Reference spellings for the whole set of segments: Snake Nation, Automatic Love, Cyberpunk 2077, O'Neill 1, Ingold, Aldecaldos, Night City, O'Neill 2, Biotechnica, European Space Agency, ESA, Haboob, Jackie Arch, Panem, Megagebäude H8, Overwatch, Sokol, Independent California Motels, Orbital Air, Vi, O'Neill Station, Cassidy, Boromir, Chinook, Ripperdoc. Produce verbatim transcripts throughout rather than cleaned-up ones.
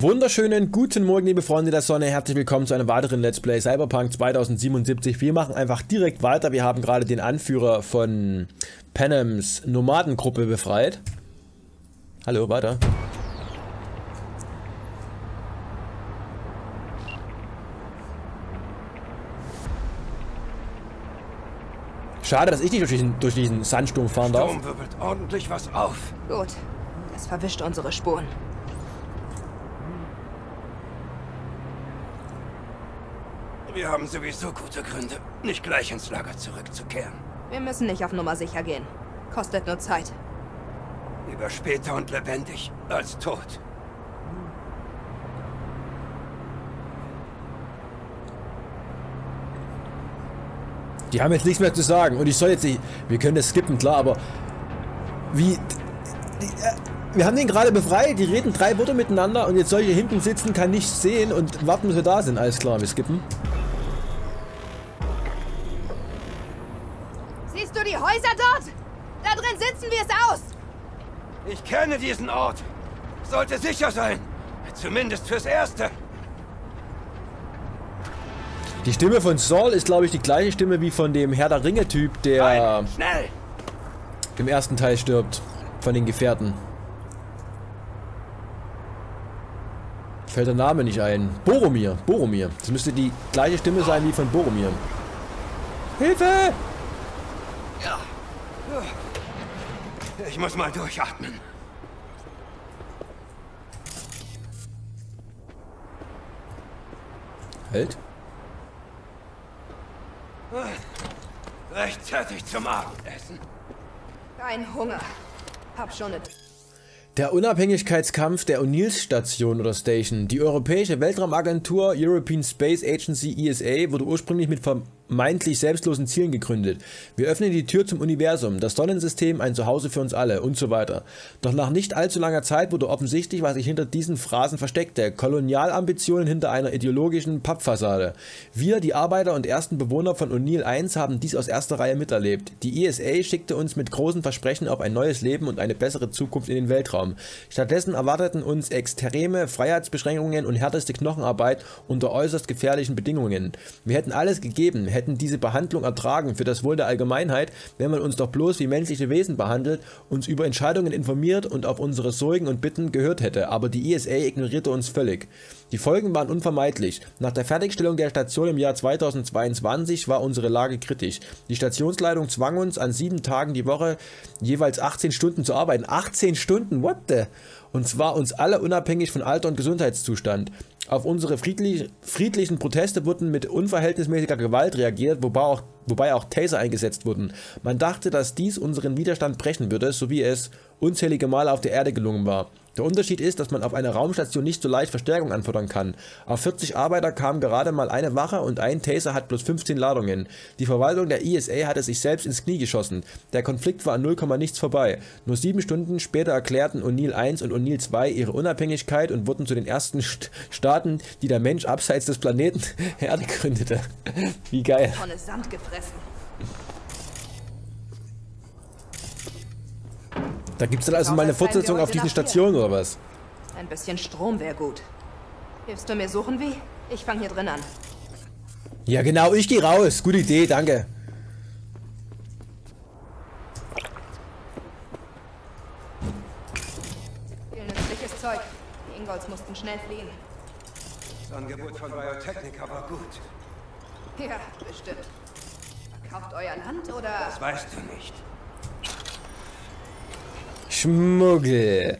Wunderschönen guten Morgen, liebe Freunde der Sonne. Herzlich willkommen zu einem weiteren Let's Play Cyberpunk zwanzig siebenundsiebzig. Wir machen einfach direkt weiter. Wir haben gerade den Anführer von Panems Nomadengruppe befreit. Hallo, weiter. Schade, dass ich nicht durch diesen, durch diesen Sandsturm fahren darf. Der Sturm wirbelt ordentlich was auf. Gut, das verwischt unsere Spuren. Wir haben sowieso gute Gründe, nicht gleich ins Lager zurückzukehren. Wir müssen nicht auf Nummer sicher gehen. Kostet nur Zeit. Lieber später und lebendig als tot. Die haben jetzt nichts mehr zu sagen und ich soll jetzt nicht... Wir können das skippen, klar, aber... Wie... Die, äh, wir haben den gerade befreit, die reden drei Worte miteinander und jetzt soll ich hier hinten sitzen, kann nichts sehen und warten, bis wir da sind. Alles klar, wir skippen. Siehst du die Häuser dort? Da drin sitzen wir es aus! Ich kenne diesen Ort. Sollte sicher sein. Zumindest fürs Erste. Die Stimme von Saul ist, glaube ich, die gleiche Stimme wie von dem Herr der Ringe-Typ, der Nein, schnell. im ersten Teil stirbt. Von den Gefährten. Fällt der Name nicht ein. Boromir. Boromir. Das müsste die gleiche Stimme sein wie von Boromir. Hilfe! Ja. Ich muss mal durchatmen. Halt. Rechtzeitig zum Abendessen. Kein Hunger. Hab schon nicht. Der Unabhängigkeitskampf der O'Neill Station oder Station. Die Europäische Weltraumagentur European Space Agency E S A wurde ursprünglich mit vermeintlich selbstlosen Zielen gegründet. Wir öffnen die Tür zum Universum, das Sonnensystem, ein Zuhause für uns alle und so weiter. Doch nach nicht allzu langer Zeit wurde offensichtlich, was sich hinter diesen Phrasen versteckte. Kolonialambitionen hinter einer ideologischen Pappfassade. Wir, die Arbeiter und ersten Bewohner von O'Neill eins, haben dies aus erster Reihe miterlebt. Die E S A schickte uns mit großen Versprechen auf ein neues Leben und eine bessere Zukunft in den Weltraum. Stattdessen erwarteten uns extreme Freiheitsbeschränkungen und härteste Knochenarbeit unter äußerst gefährlichen Bedingungen. Wir hätten alles gegeben, hätten diese Behandlung ertragen für das Wohl der Allgemeinheit, wenn man uns doch bloß wie menschliche Wesen behandelt, uns über Entscheidungen informiert und auf unsere Sorgen und Bitten gehört hätte, aber die E S A ignorierte uns völlig. Die Folgen waren unvermeidlich. Nach der Fertigstellung der Station im Jahr zweitausendzweiundzwanzig war unsere Lage kritisch. Die Stationsleitung zwang uns, an sieben Tagen die Woche jeweils achtzehn Stunden zu arbeiten. achtzehn Stunden? What the? Und zwar uns alle unabhängig von Alter und Gesundheitszustand. Auf unsere friedlich, friedlichen Proteste wurden mit unverhältnismäßiger Gewalt reagiert, wobei auch, wobei auch Taser eingesetzt wurden. Man dachte, dass dies unseren Widerstand brechen würde, so wie es unzählige Male auf der Erde gelungen war. Der Unterschied ist, dass man auf einer Raumstation nicht so leicht Verstärkung anfordern kann. Auf vierzig Arbeiter kam gerade mal eine Wache und ein Taser hat bloß fünfzehn Ladungen. Die Verwaltung der E S A hatte sich selbst ins Knie geschossen. Der Konflikt war an null Komma nichts vorbei. Nur sieben Stunden später erklärten O'Neill eins und O'Neill zwei ihre Unabhängigkeit und wurden zu den ersten St Staaten, die der Mensch abseits des Planeten Erde gründete. Wie geil. Tonne Sand gefressen. Da gibt's dann also mal eine Fortsetzung auf diesen Stationen oder was? Ein bisschen Strom wäre gut. Hilfst du mir suchen, Vi? Ich fange hier drin an. Ja genau, ich gehe raus. Gute Idee, danke. Viel nützliches Zeug. Die Ingolds mussten schnell fliehen. Das Angebot von Biotechnica war gut. Ja, bestimmt. Verkauft euer Land oder... Das weißt du nicht. Schmuggel.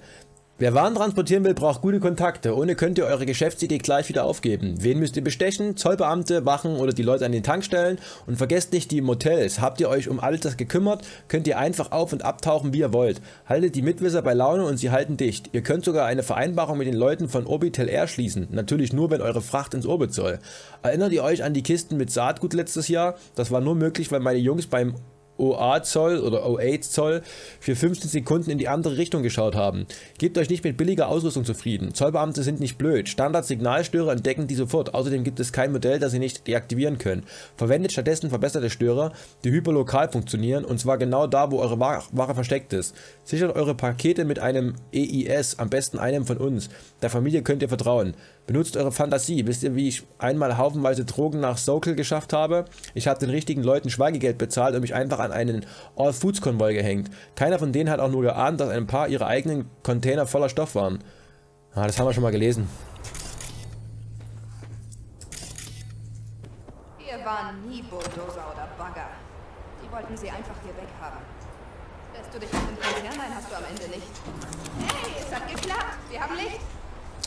Wer Waren transportieren will, braucht gute Kontakte. Ohne könnt ihr eure Geschäftsidee gleich wieder aufgeben. Wen müsst ihr bestechen? Zollbeamte, Wachen oder die Leute an den Tankstellen? Und vergesst nicht die Motels. Habt ihr euch um all das gekümmert? Könnt ihr einfach auf- und abtauchen, wie ihr wollt. Haltet die Mitwisser bei Laune und sie halten dicht. Ihr könnt sogar eine Vereinbarung mit den Leuten von Orbital Air schließen. Natürlich nur, wenn eure Fracht ins Orbit soll. Erinnert ihr euch an die Kisten mit Saatgut letztes Jahr? Das war nur möglich, weil meine Jungs beim O A-Zoll oder O A-Zoll für fünfzehn Sekunden in die andere Richtung geschaut haben. Gebt euch nicht mit billiger Ausrüstung zufrieden. Zollbeamte sind nicht blöd. Standard-Signalstörer entdecken die sofort. Außerdem gibt es kein Modell, das sie nicht deaktivieren können. Verwendet stattdessen verbesserte Störer, die hyperlokal funktionieren, und zwar genau da, wo eure Ware versteckt ist. Sichert eure Pakete mit einem E I S, am besten einem von uns. Der Familie könnt ihr vertrauen. Benutzt eure Fantasie. Wisst ihr, wie ich einmal haufenweise Drogen nach Sokol geschafft habe? Ich habe den richtigen Leuten Schweigegeld bezahlt und mich einfach an einen All-Foods-Konvoi gehängt. Keiner von denen hat auch nur geahnt, dass ein paar ihre eigenen Container voller Stoff waren. Ah, das haben wir schon mal gelesen. Wir waren nie Bulldozer oder Bagger. Die wollten sie einfach hier weghaben. Lässt du dich mit dem Konzern ein, hast du am Ende nicht. Hey, es hat geklappt. Wir haben Licht.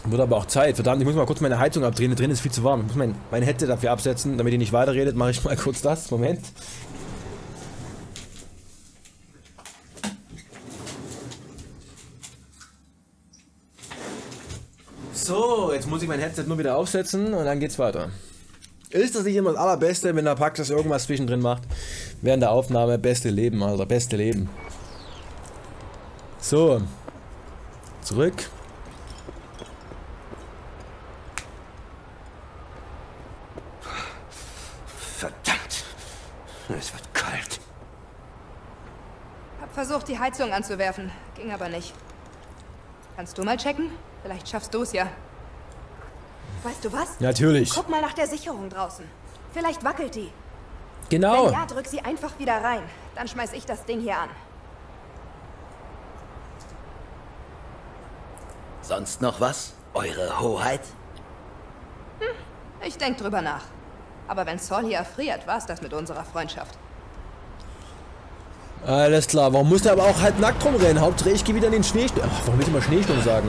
Wurde aber auch Zeit. Verdammt, ich muss mal kurz meine Heizung abdrehen. Da drin ist viel zu warm. Ich muss mein, mein Headset dafür absetzen, damit ihr nicht weiterredet. Mache ich mal kurz das. Moment. So, jetzt muss ich mein Headset nur wieder aufsetzen und dann geht's weiter. Ist das nicht immer das Allerbeste, wenn der Praxis irgendwas zwischendrin macht? Während der Aufnahme. Beste Leben, Alter. Beste Leben. So. Zurück. Verdammt. Es wird kalt. Hab versucht, die Heizung anzuwerfen. Ging aber nicht. Kannst du mal checken? Vielleicht schaffst du es ja. Weißt du was? Natürlich. Guck mal nach der Sicherung draußen. Vielleicht wackelt die. Genau. Wenn ja, drück sie einfach wieder rein. Dann schmeiß ich das Ding hier an. Sonst noch was? Eure Hoheit? Hm, ich denk drüber nach. Aber wenn Sol hier erfriert, war's das mit unserer Freundschaft. Alles klar. Warum muss der aber auch halt nackt rumrennen? Hauptsache ich gehe wieder in den Schneesturm. Ach, warum will ich immer Schneesturm sagen?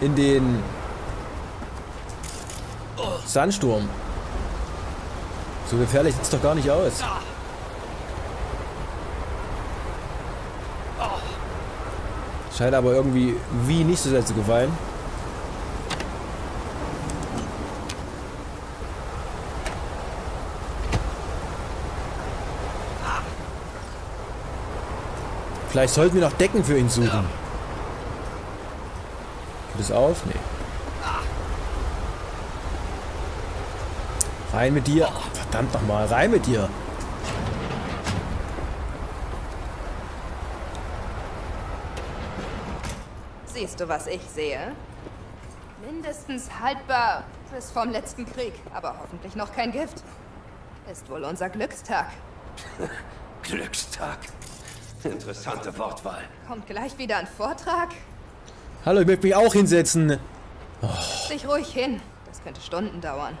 In den Sandsturm. So gefährlich sieht's doch gar nicht aus. Scheint aber irgendwie wie nicht so sehr zu gefallen. Vielleicht sollten wir noch Decken für ihn suchen. Geht das auf? Nee. Rein mit dir. Oh, verdammt nochmal, rein mit dir. Siehst du, was ich sehe? Mindestens haltbar bis vom letzten Krieg, aber hoffentlich noch kein Gift. Ist wohl unser Glückstag. Glückstag. Interessante Wortwahl. Kommt gleich wieder ein Vortrag. Hallo, ich möchte mich auch hinsetzen. Oh. Setz dich ruhig hin. Das könnte Stunden dauern.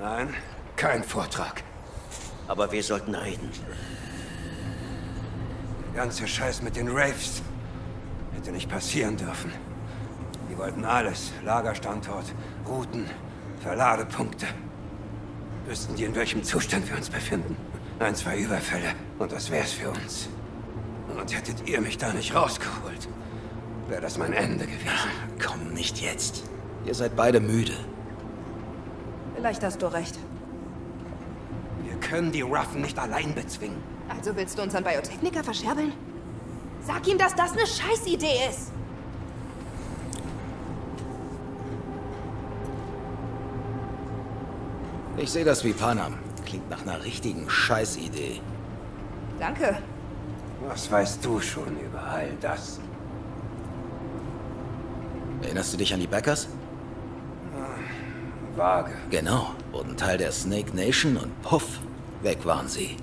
Nein, kein Vortrag. Aber wir sollten reden. Der ganze Scheiß mit den Raves hätte nicht passieren dürfen. Die wollten alles. Lagerstandort, Routen, Verladepunkte. Wüssten die, in welchem Zustand wir uns befinden. Ein, zwei Überfälle. Und das wär's für uns. Und hättet ihr mich da nicht rausgeholt, wäre das mein Ende gewesen. Komm, nicht jetzt. Ihr seid beide müde. Vielleicht hast du recht. Wir können die Ruffen nicht allein bezwingen. Also willst du uns an Biotechnica verscherbeln? Sag ihm, dass das eine Scheißidee ist! Ich sehe das wie Panem. Klingt nach einer richtigen Scheißidee. Danke. Was weißt du schon über all das? Erinnerst du dich an die Backers? Vage. Genau, wurden Teil der Snake Nation und puff, weg waren sie.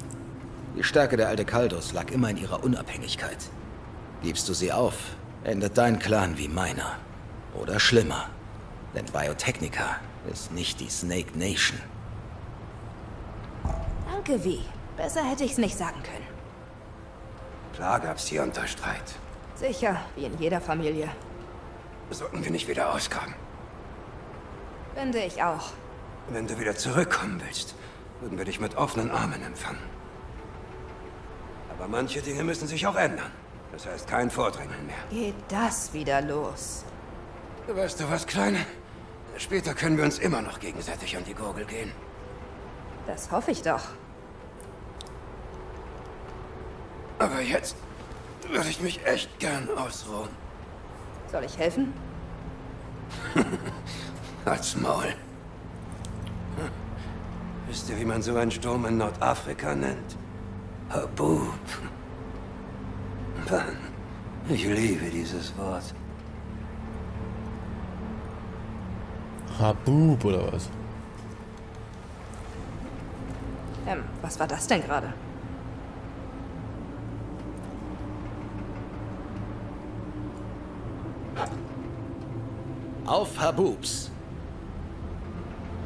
Die Stärke der Aldecaldos lag immer in ihrer Unabhängigkeit. Gibst du sie auf, endet dein Clan wie meiner. Oder schlimmer. Denn Biotechnica ist nicht die Snake Nation. Danke, Vi. Besser hätte ich's nicht sagen können. Klar gab's hier Unterstreit. Sicher, wie in jeder Familie. Sollten wir nicht wieder ausgraben? Finde ich auch. Wenn du wieder zurückkommen willst, würden wir dich mit offenen Armen empfangen. Aber manche Dinge müssen sich auch ändern. Das heißt, kein Vordrängeln mehr. Geht das wieder los? Weißt du was, Kleine? Später können wir uns immer noch gegenseitig an die Gurgel gehen. Das hoffe ich doch. Aber jetzt würde ich mich echt gern ausruhen. Soll ich helfen? Halt's Maul. Wisst ihr, wie man so einen Sturm in Nordafrika nennt? Haboob. Mann, ich liebe dieses Wort. Haboob oder was? Ähm, was war das denn gerade? Auf Haboobs.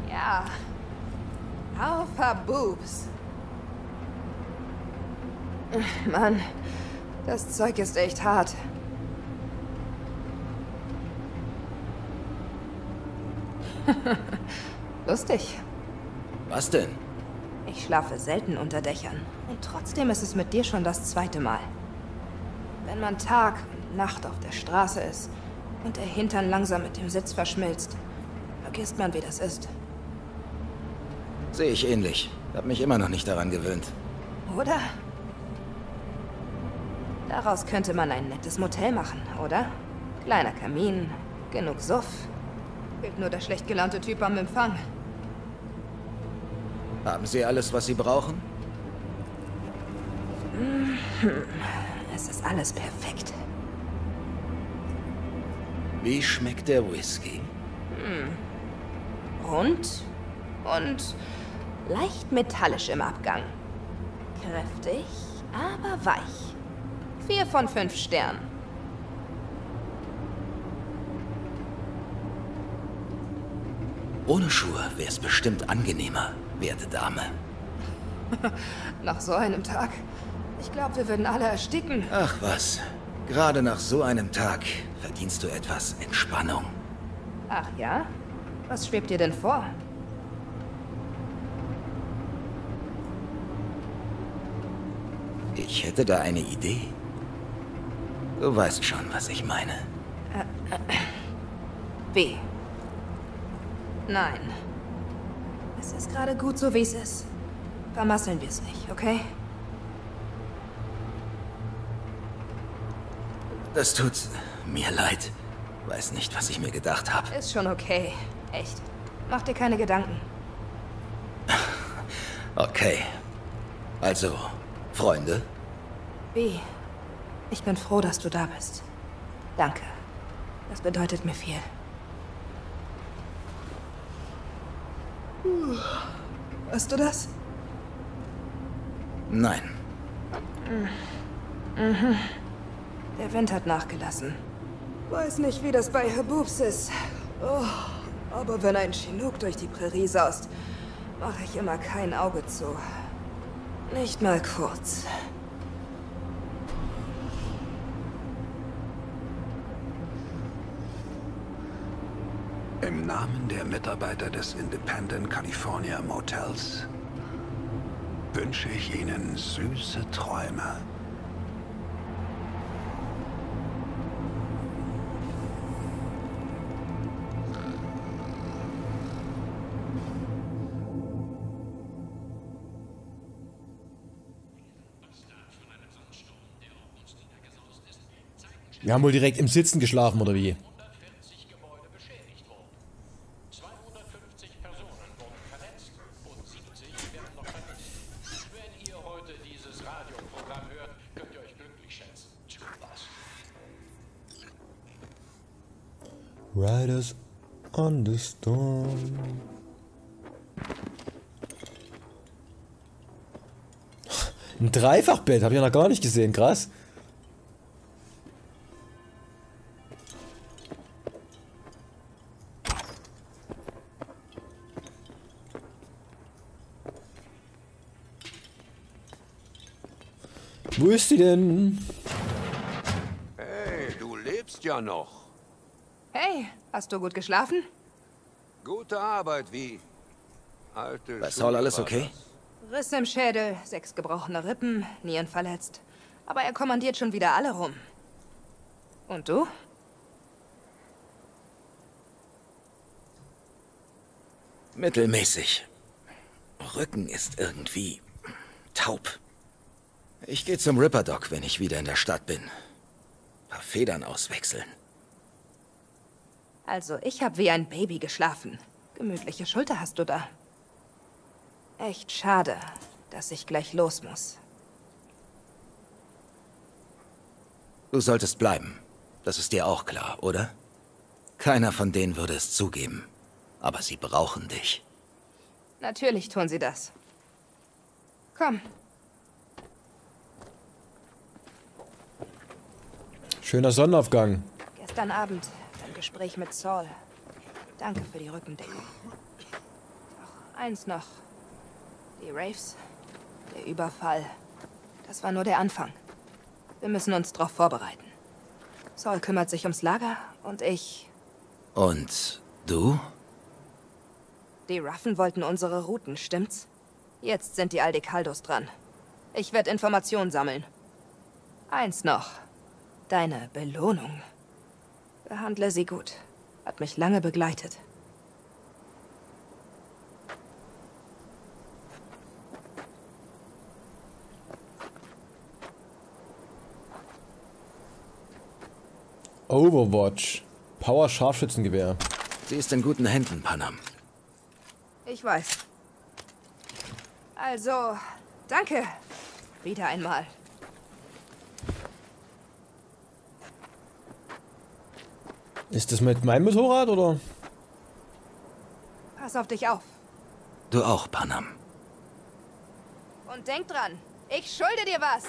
Ja. Auf Haboobs. Mann, das Zeug ist echt hart. Lustig. Was denn? Ich schlafe selten unter Dächern. Und trotzdem ist es mit dir schon das zweite Mal. Wenn man Tag und Nacht auf der Straße ist und der Hintern langsam mit dem Sitz verschmilzt, vergisst man, wie das ist. Sehe ich ähnlich. Hab mich immer noch nicht daran gewöhnt. Oder? Daraus könnte man ein nettes Motel machen, oder? Kleiner Kamin, genug Suff. Fehlt nur der schlecht gelaunte Typ am Empfang. Haben Sie alles, was Sie brauchen? Es ist alles perfekt. Wie schmeckt der Whisky? Rund und leicht metallisch im Abgang. Kräftig, aber weich. Vier von fünf Sternen. Ohne Schuhe wär's bestimmt angenehmer. Werte Dame. Nach so einem Tag? Ich glaube, wir würden alle ersticken. Ach was. Gerade nach so einem Tag verdienst du etwas Entspannung. Ach ja? Was schwebt dir denn vor? Ich hätte da eine Idee. Du weißt schon, was ich meine. Wie? Nein. Es ist gerade gut so, wie es ist. Vermasseln wir es nicht, okay? Das tut mir leid. Weiß nicht, was ich mir gedacht habe. Ist schon okay. Echt. Mach dir keine Gedanken. Okay. Also, Freunde? Vi, ich bin froh, dass du da bist. Danke. Das bedeutet mir viel. Weißt du das? Nein. Mhm. Der Wind hat nachgelassen. Weiß nicht, wie das bei Haboobs ist. Oh, aber wenn ein Chinook durch die Prärie saust, mache ich immer kein Auge zu. Nicht mal kurz. Im Namen der Mitarbeiter des Independent California Motels wünsche ich Ihnen süße Träume. Wir haben wohl direkt im Sitzen geschlafen, oder wie? Riders on the storm. Ein Dreifachbett, habe ich ja noch gar nicht gesehen, krass. Wo ist sie denn? Hey, du lebst ja noch. Hey, hast du gut geschlafen? Gute Arbeit, Vi. Alte Sokol, alles okay? Riss im Schädel, sechs gebrochene Rippen, Nieren verletzt. Aber er kommandiert schon wieder alle rum. Und du? Mittelmäßig. Rücken ist irgendwie taub. Ich gehe zum Ripperdoc, wenn ich wieder in der Stadt bin. Ein paar Federn auswechseln. Also, ich habe wie ein Baby geschlafen. Gemütliche Schulter hast du da. Echt schade, dass ich gleich los muss. Du solltest bleiben. Das ist dir auch klar, oder? Keiner von denen würde es zugeben. Aber sie brauchen dich. Natürlich tun sie das. Komm. Schöner Sonnenaufgang. Gestern Abend ein Gespräch mit Saul. Danke für die Rückendeckung. Doch eins noch. Die Raves, der Überfall. Das war nur der Anfang. Wir müssen uns darauf vorbereiten. Saul kümmert sich ums Lager und ich... Und du? Die Ruffen wollten unsere Routen, stimmt's? Jetzt sind die Aldecaldos dran. Ich werde Informationen sammeln. Eins noch. Deine Belohnung. Behandle sie gut. Hat mich lange begleitet. Overwatch. Power-Scharfschützengewehr. Sie ist in guten Händen, Panem. Ich weiß. Also, danke. Wieder einmal. Ist das mit meinem Motorrad, oder? Pass auf dich auf. Du auch, Panem. Und denk dran, ich schulde dir was.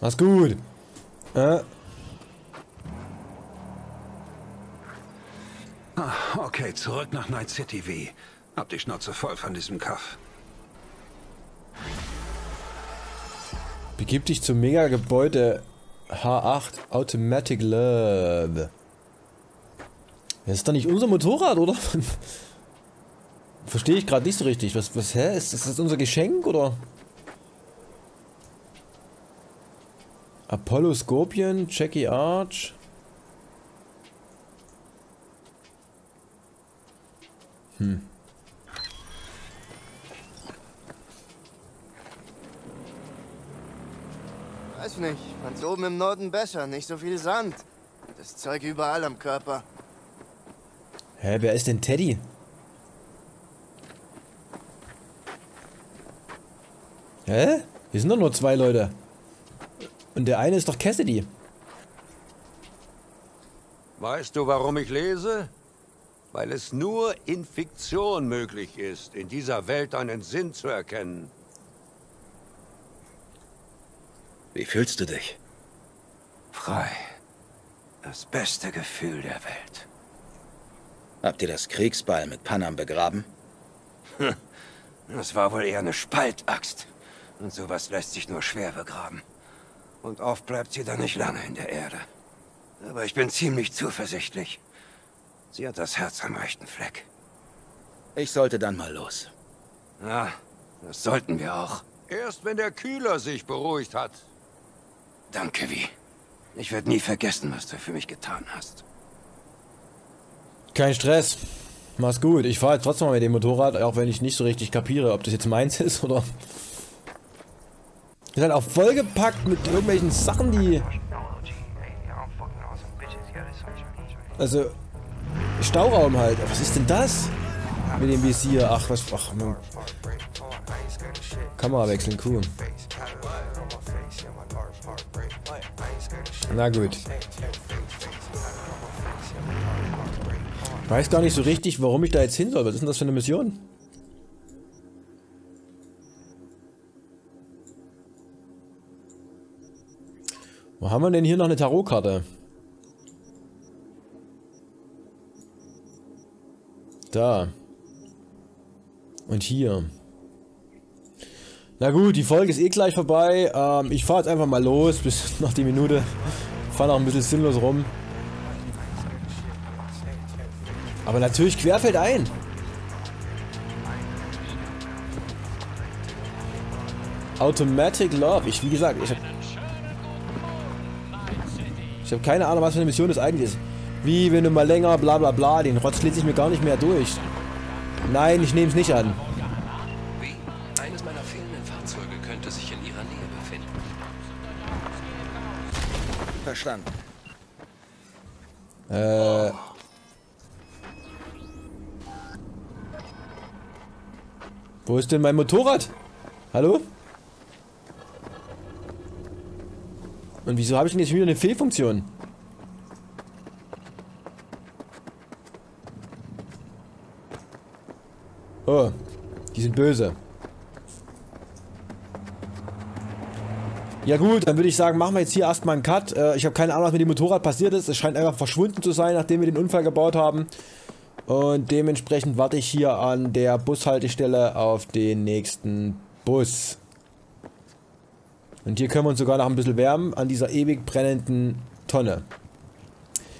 Mach's gut. Äh. Okay, zurück nach Night City, Vi. Hab die Schnauze voll von diesem Kaff. Begib dich zum Megagebäude H acht Automatic Love. Das ist doch nicht unser Motorrad, oder? Verstehe ich gerade nicht so richtig. Was, was, hä? Ist das, ist das unser Geschenk, oder? Apollo Scorpion, Jackie Arch. Hm. Weiß nicht, fand's oben im Norden besser, nicht so viel Sand. Das Zeug überall am Körper. Hä, wer ist denn Teddy? Hä? Hier sind doch nur zwei Leute. Und der eine ist doch Cassidy. Weißt du, warum ich lese? Weil es nur in Fiktion möglich ist, in dieser Welt einen Sinn zu erkennen. Wie fühlst du dich? Frei. Das beste Gefühl der Welt. Habt ihr das Kriegsbeil mit Panem begraben? Das war wohl eher eine Spaltaxt. Und sowas lässt sich nur schwer begraben. Und oft bleibt sie dann nicht lange in der Erde. Aber ich bin ziemlich zuversichtlich. Sie hat das Herz am rechten Fleck. Ich sollte dann mal los. Ja, das sollten wir auch. Erst wenn der Kühler sich beruhigt hat. Danke, Vi. Ich werde nie vergessen, was du für mich getan hast. Kein Stress. Mach's gut. Ich fahre jetzt trotzdem mal mit dem Motorrad, auch wenn ich nicht so richtig kapiere, ob das jetzt meins ist oder... Ihr seid auch vollgepackt mit irgendwelchen Sachen, die... Also... Stauraum halt. Was ist denn das? Mit dem Visier. Ach, was... Ach, Mann. Kamera wechseln, cool. Na gut. Weiß gar nicht so richtig, warum ich da jetzt hin soll. Was ist denn das für eine Mission? Wo haben wir denn hier noch eine Tarotkarte? Da. Und hier. Na gut, die Folge ist eh gleich vorbei. Ähm, ich fahre jetzt einfach mal los, bis nach die Minute. Fahre noch ein bisschen sinnlos rum. Aber natürlich querfeld ein. Automatic Love. Ich, wie gesagt, ich habe ich hab keine Ahnung, was für eine Mission das eigentlich ist. Wie, wenn du mal länger, bla bla bla. Den Rotz lese ich mir gar nicht mehr durch. Nein, ich nehme es nicht an. Wie? Eines meiner fehlenden Fahrzeuge könnte sich in ihrer Nähe befinden. Verstanden. Äh. Oh. Wo ist denn mein Motorrad? Hallo? Und wieso habe ich denn jetzt wieder eine Fehlfunktion? Oh, die sind böse. Ja gut, dann würde ich sagen, machen wir jetzt hier erstmal einen Cut. Äh, ich habe keine Ahnung, was mit dem Motorrad passiert ist. Es scheint einfach verschwunden zu sein, nachdem wir den Unfall gebaut haben. Und dementsprechend warte ich hier an der Bushaltestelle auf den nächsten Bus. Und hier können wir uns sogar noch ein bisschen wärmen an dieser ewig brennenden Tonne.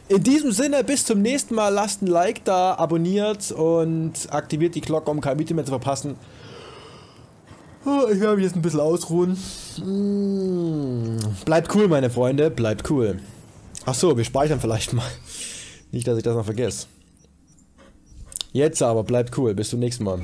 In diesem Sinne, bis zum nächsten Mal. Lasst ein Like da, abonniert und aktiviert die Glocke, um kein Video mehr zu verpassen. Oh, ich werde mich jetzt ein bisschen ausruhen. Mm. Bleibt cool, meine Freunde. Bleibt cool. Achso, wir speichern vielleicht mal. Nicht, dass ich das noch vergesse. Jetzt aber, bleibt cool. Bis zum nächsten Mal.